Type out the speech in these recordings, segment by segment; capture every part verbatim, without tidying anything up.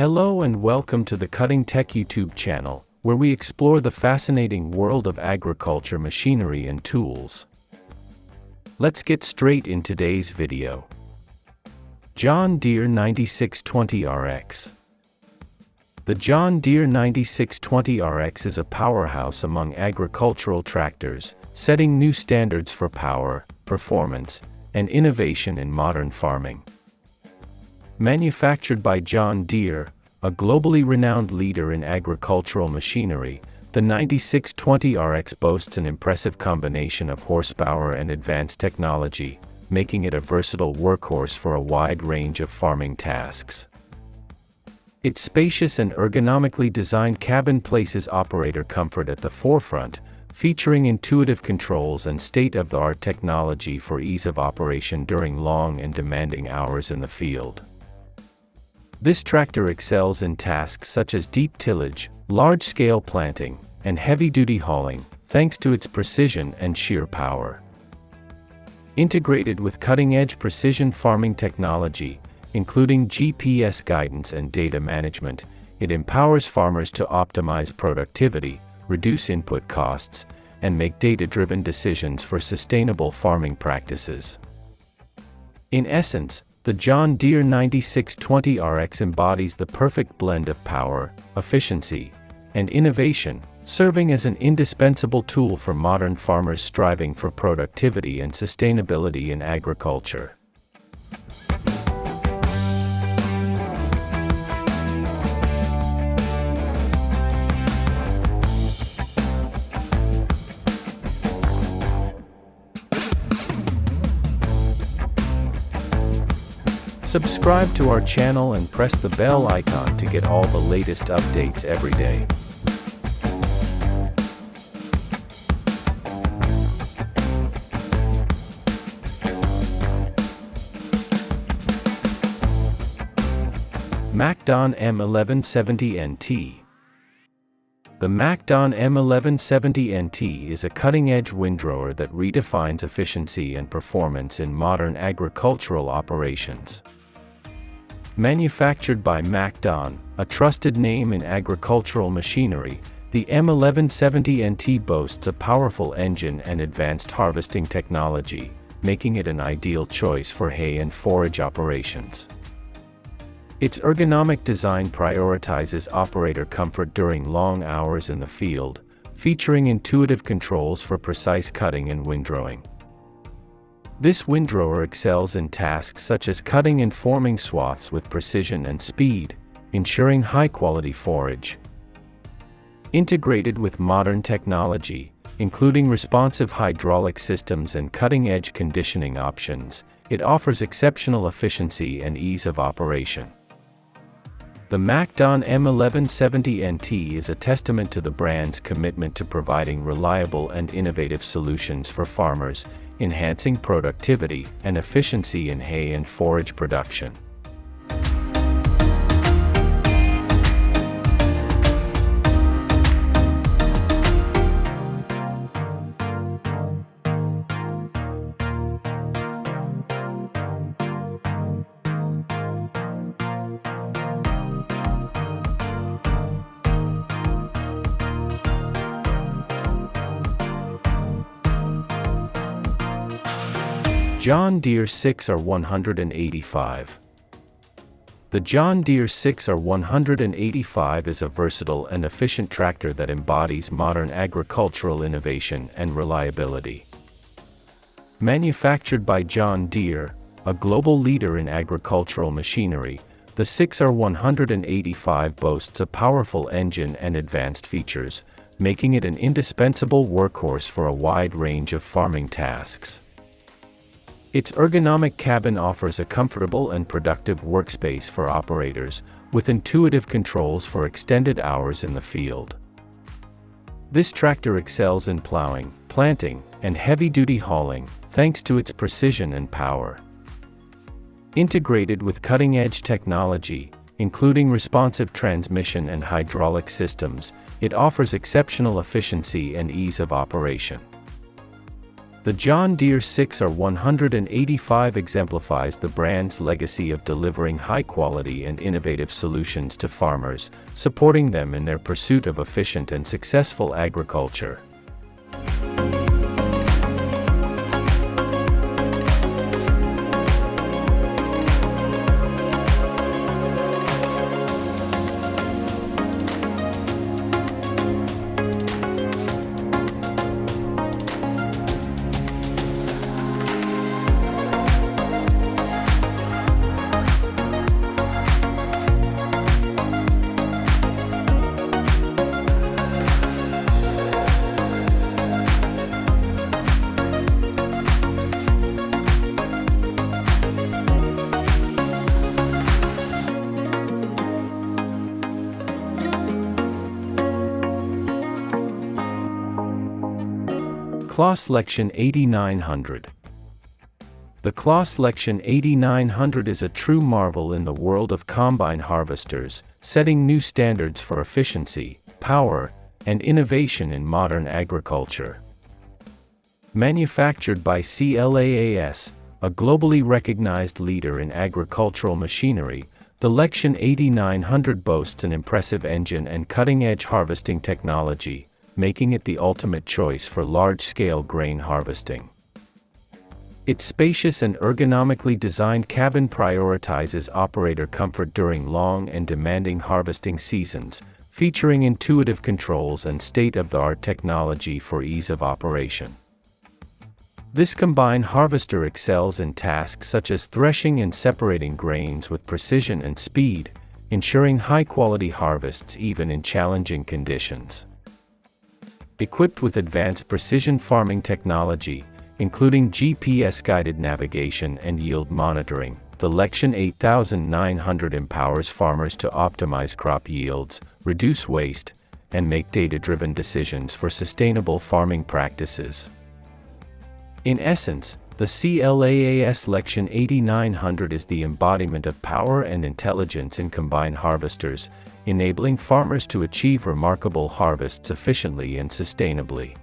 Hello and welcome to the Cutting Tech YouTube channel, where we explore the fascinating world of agriculture machinery and tools. Let's get straight in today's video. John Deere ninety-six twenty R X. The John Deere ninety-six twenty R X is a powerhouse among agricultural tractors, setting new standards for power, performance, and innovation in modern farming. Manufactured by John Deere, a globally renowned leader in agricultural machinery, the ninety-six twenty R X boasts an impressive combination of horsepower and advanced technology, making it a versatile workhorse for a wide range of farming tasks. Its spacious and ergonomically designed cabin places operator comfort at the forefront, featuring intuitive controls and state-of-the-art technology for ease of operation during long and demanding hours in the field. This tractor excels in tasks such as deep tillage, large-scale planting, and heavy-duty hauling, thanks to its precision and sheer power. Integrated with cutting-edge precision farming technology, including G P S guidance and data management, it empowers farmers to optimize productivity, reduce input costs, and make data-driven decisions for sustainable farming practices. In essence, the John Deere ninety-six twenty R X embodies the perfect blend of power, efficiency, and innovation, serving as an indispensable tool for modern farmers striving for productivity and sustainability in agriculture. Subscribe to our channel and press the bell icon to get all the latest updates every day. MacDon M eleven seventy N T. The MacDon M eleven seventy N T is a cutting-edge windrower that redefines efficiency and performance in modern agricultural operations. Manufactured by MacDon, a trusted name in agricultural machinery, the M eleven seventy N T boasts a powerful engine and advanced harvesting technology, making it an ideal choice for hay and forage operations. Its ergonomic design prioritizes operator comfort during long hours in the field, featuring intuitive controls for precise cutting and windrowing. This windrower excels in tasks such as cutting and forming swaths with precision and speed, ensuring high-quality forage. Integrated with modern technology, including responsive hydraulic systems and cutting-edge conditioning options, it offers exceptional efficiency and ease of operation. The MacDon M eleven seventy N T is a testament to the brand's commitment to providing reliable and innovative solutions for farmers, enhancing productivity and efficiency in hay and forage production. John Deere six R one eighty-five. The John Deere six R one eighty-five is a versatile and efficient tractor that embodies modern agricultural innovation and reliability. Manufactured by John Deere, a global leader in agricultural machinery, the six R one eighty-five boasts a powerful engine and advanced features, making it an indispensable workhorse for a wide range of farming tasks. Its ergonomic cabin offers a comfortable and productive workspace for operators, with intuitive controls for extended hours in the field. This tractor excels in plowing, planting, and heavy-duty hauling, thanks to its precision and power. Integrated with cutting-edge technology, including responsive transmission and hydraulic systems, it offers exceptional efficiency and ease of operation. The John Deere six R one eighty-five exemplifies the brand's legacy of delivering high-quality and innovative solutions to farmers, supporting them in their pursuit of efficient and successful agriculture. CLAAS Lexion eighty-nine hundred. The CLAAS Lexion eighty-nine hundred is a true marvel in the world of combine harvesters, setting new standards for efficiency, power, and innovation in modern agriculture. Manufactured by CLAAS, a globally recognized leader in agricultural machinery, the Lexion eighty-nine hundred boasts an impressive engine and cutting-edge harvesting technology, making it the ultimate choice for large-scale grain harvesting. Its spacious and ergonomically designed cabin prioritizes operator comfort during long and demanding harvesting seasons, featuring intuitive controls and state-of-the-art technology for ease of operation. This combine harvester excels in tasks such as threshing and separating grains with precision and speed, ensuring high-quality harvests even in challenging conditions. Equipped with advanced precision farming technology, including G P S-guided navigation and yield monitoring, the Lexion eighty-nine hundred empowers farmers to optimize crop yields, reduce waste, and make data-driven decisions for sustainable farming practices. In essence, the CLAAS Lexion eighty-nine hundred is the embodiment of power and intelligence in combine harvesters, enabling farmers to achieve remarkable harvests efficiently and sustainably.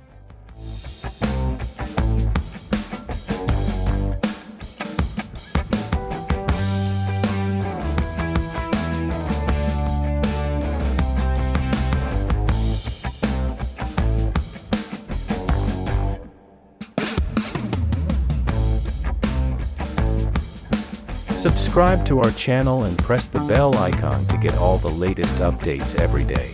Subscribe to our channel and press the bell icon to get all the latest updates every day.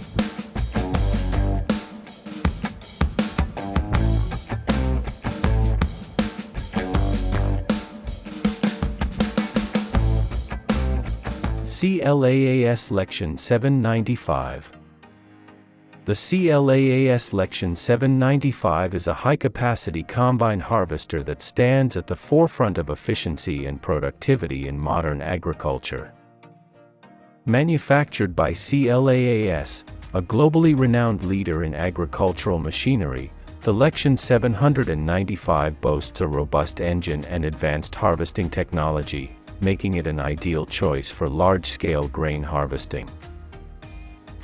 CLAAS Lexion seven ninety-five. The CLAAS Lexion seven ninety-five is a high-capacity combine harvester that stands at the forefront of efficiency and productivity in modern agriculture. Manufactured by CLAAS, a globally renowned leader in agricultural machinery, the Lexion seven ninety-five boasts a robust engine and advanced harvesting technology, making it an ideal choice for large-scale grain harvesting.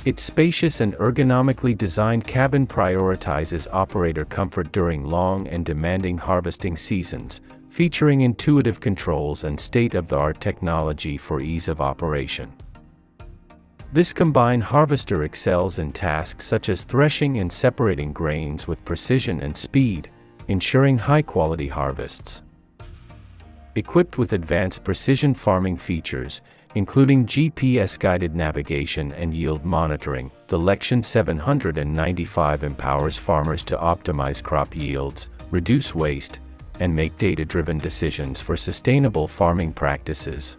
Its spacious and ergonomically designed cabin prioritizes operator comfort during long and demanding harvesting seasons, featuring intuitive controls and state-of-the-art technology for ease of operation. This combine harvester excels in tasks such as threshing and separating grains with precision and speed, ensuring high-quality harvests. Equipped with advanced precision farming features, including G P S-guided navigation and yield monitoring, the Lexion seven ninety-five empowers farmers to optimize crop yields, reduce waste, and make data-driven decisions for sustainable farming practices.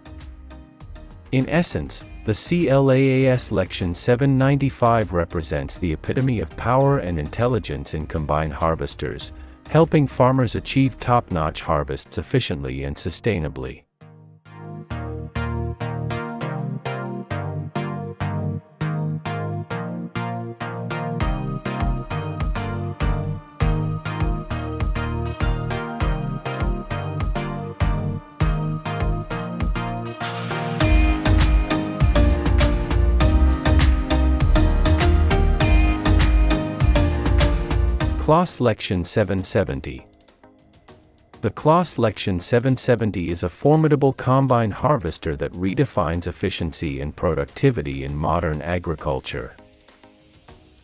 In essence, the CLAAS Lexion seven ninety-five represents the epitome of power and intelligence in combine harvesters, helping farmers achieve top-notch harvests efficiently and sustainably. CLAAS Lexion seven seventy. The CLAAS Lexion seven seventy is a formidable combine harvester that redefines efficiency and productivity in modern agriculture.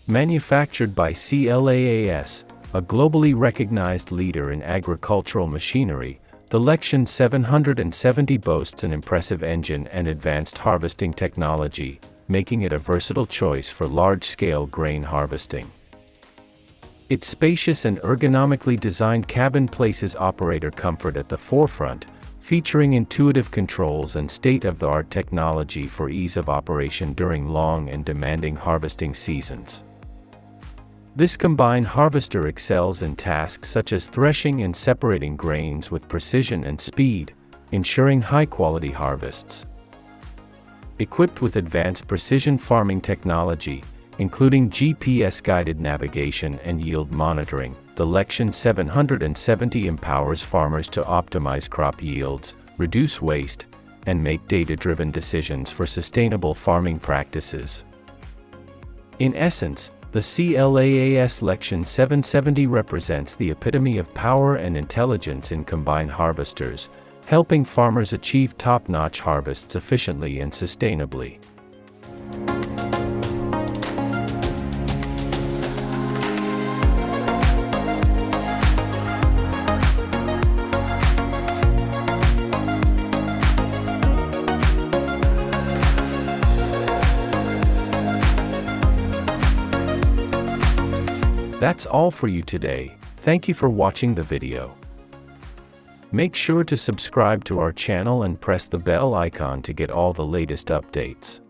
Manufactured by CLAAS, a globally recognized leader in agricultural machinery, the Lexion seven seventy boasts an impressive engine and advanced harvesting technology, making it a versatile choice for large-scale grain harvesting. Its spacious and ergonomically designed cabin places operator comfort at the forefront, featuring intuitive controls and state-of-the-art technology for ease of operation during long and demanding harvesting seasons. This combine harvester excels in tasks such as threshing and separating grains with precision and speed, ensuring high-quality harvests. Equipped with advanced precision farming technology, including G P S-guided navigation and yield monitoring, the Lexion seven seventy empowers farmers to optimize crop yields, reduce waste, and make data-driven decisions for sustainable farming practices. In essence, the CLAAS Lexion seven seventy represents the epitome of power and intelligence in combine harvesters, helping farmers achieve top-notch harvests efficiently and sustainably. That's all for you today. Thank you for watching the video. Make sure to subscribe to our channel and press the bell icon to get all the latest updates.